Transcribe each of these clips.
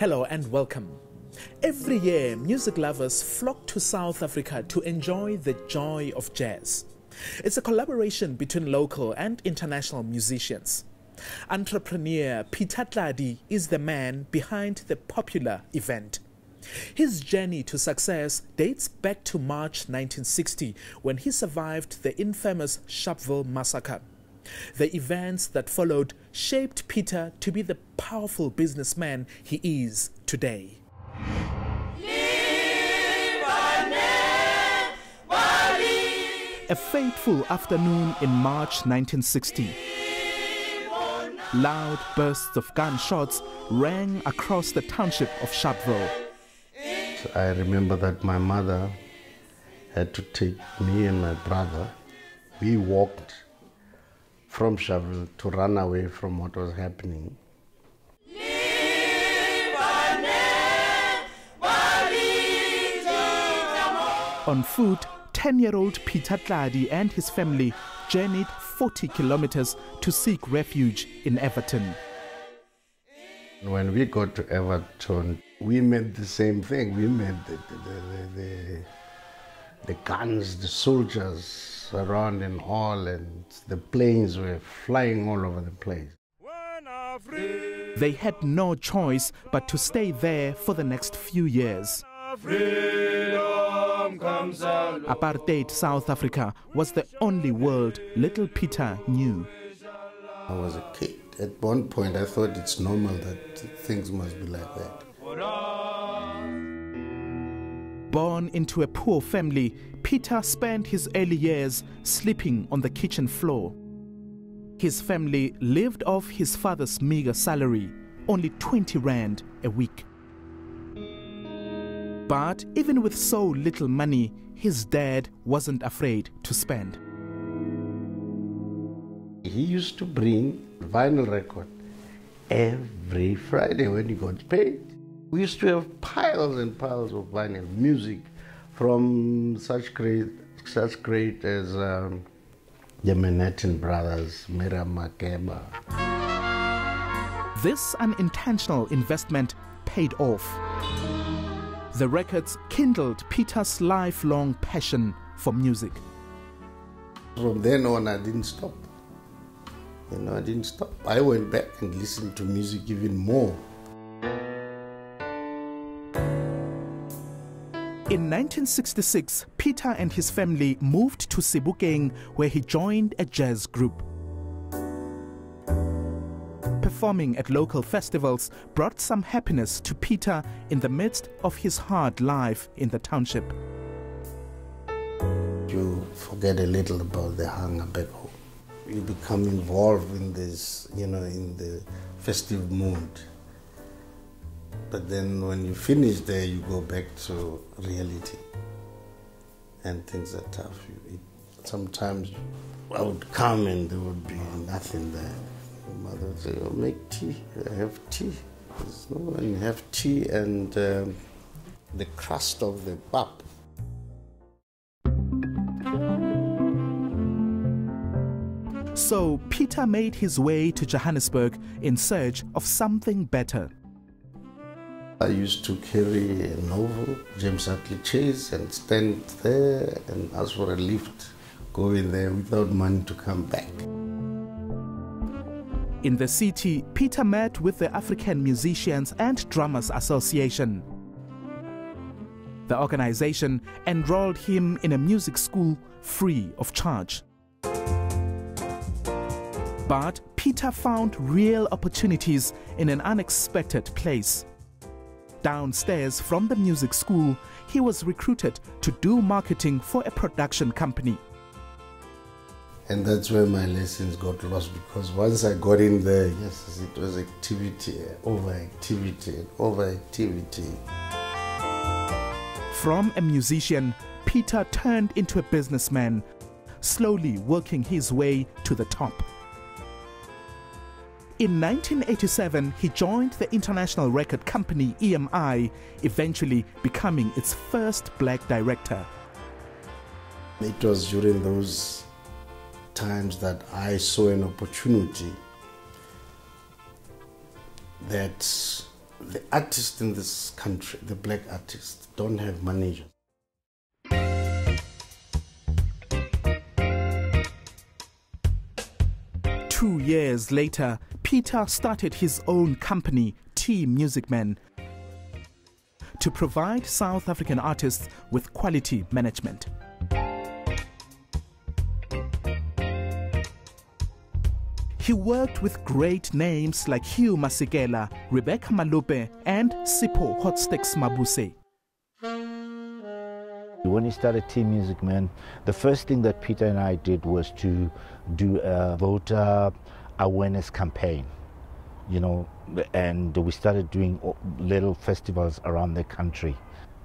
Hello and welcome. Every year, music lovers flock to South Africa to enjoy the joy of jazz. It's a collaboration between local and international musicians. Entrepreneur Peter Tladi is the man behind the popular event. His journey to success dates back to March 1960, when he survived the infamous Sharpeville massacre. The events that followed shaped Peter to be the powerful businessman he is today. A fateful afternoon in March 1960. Loud bursts of gunshots rang across the township of Sharpeville. I remember that my mother had to take me and my brother. We walked from Sharpeville to run away from what was happening. On foot, 10-year-old Peter Tladi and his family journeyed 40 kilometers to seek refuge in Everton. When we got to Everton, we met the same thing. We met the guns, the soldiers around and all, and the planes were flying all over the place. They had no choice but to stay there for the next few years. Apartheid South Africa was the only world little Peter knew. I was a kid. At one point I thought it's normal that things must be like that. Born into a poor family, Peter spent his early years sleeping on the kitchen floor. His family lived off his father's meager salary, only 20 rand a week. But even with so little money, his dad wasn't afraid to spend. He used to bring vinyl record every Friday when he got paid. We used to have piles and piles of vinyl music from such great as the Manhattan Brothers, Miriam Makeba. This unintentional investment paid off. The records kindled Peter's lifelong passion for music. From then on, I didn't stop. You know, I didn't stop. I went back and listened to music even more. In 1966, Peter and his family moved to Sibukeng, where he joined a jazz group. Performing at local festivals brought some happiness to Peter in the midst of his hard life in the township. You forget a little about the hunger back home. You become involved in this, you know, in the festive mood. But then when you finish there, you go back to reality. And things are tough. Sometimes I would come and there would be nothing there. My mother would say, oh, make tea. I have tea. There's no one. Have tea and the crust of the pap. So Peter made his way to Johannesburg in search of something better. I used to carry a novel, James Hadley Chase, and stand there and ask for a lift, go in there without money to come back. In the city, Peter met with the African Musicians and Drummers Association. The organization enrolled him in a music school free of charge. But Peter found real opportunities in an unexpected place. Downstairs from the music school, he was recruited to do marketing for a production company. And that's where my lessons got lost, because once I got in there, yes, it was activity, overactivity, overactivity. From a musician, Peter turned into a businessman, slowly working his way to the top. In 1987, he joined the international record company EMI, eventually becoming its first black director. It was during those times that I saw an opportunity that The artists in this country, the black artists, don't have managers. Two years later, Peter started his own company, T Music Man, to provide South African artists with quality management. He worked with great names like Hugh Masekela, Rebecca Malope and Sipho Hotstix Mabuse. When he started T Music Man, the first thing that Peter and I did was to do a voter awareness campaign, you know, and we started doing little festivals around the country.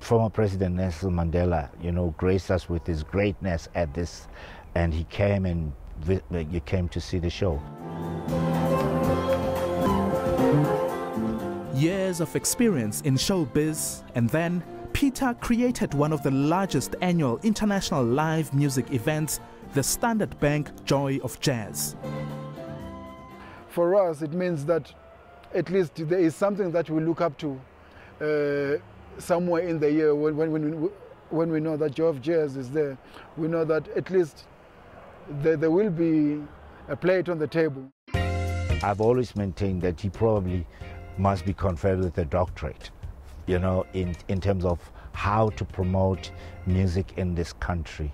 Former President Nelson Mandela, you know, graced us with his greatness at this, and he came and you came to see the show. Years of experience in showbiz, and then Peter created one of the largest annual international live music events, the Standard Bank Joy of Jazz. For us, it means that at least there is something that we look up to somewhere in the year when we know that Joy of Jazz is there. We know that at least there will be a plate on the table. I've always maintained that he probably must be conferred with a doctorate, you know, in terms of how to promote music in this country,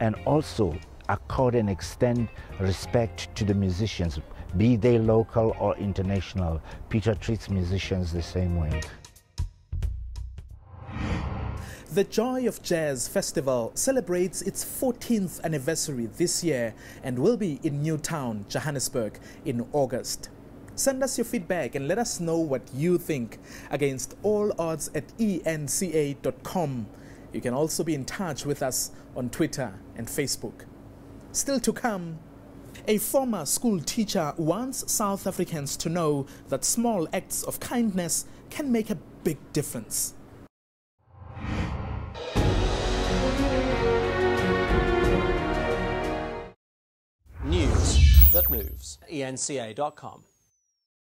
and also accord and extend respect to the musicians, be they local or international. Peter treats musicians the same way. The Joy of Jazz Festival celebrates its 14th anniversary this year and will be in Newtown, Johannesburg, in August. Send us your feedback and let us know what you think. Against All Odds at enca.com. You can also be in touch with us on Twitter and Facebook. Still to come, a former school teacher wants South Africans to know that small acts of kindness can make a big difference. News that moves. enca.com.